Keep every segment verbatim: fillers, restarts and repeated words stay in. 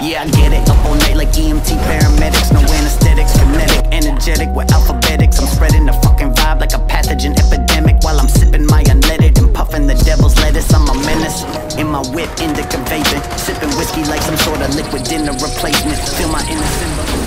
Yeah, I get it, up all night like E M T paramedics. No anesthetics, kinetic, energetic, we're alphabetics. I'm spreading the fucking vibe like a pathogen epidemic. While I'm sipping my unleaded and puffing the devil's lettuce. I'm a menace, in my whip, indica vaping. Sipping whiskey like some sort of liquid dinner replacement. Feel my innocence.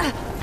Ah!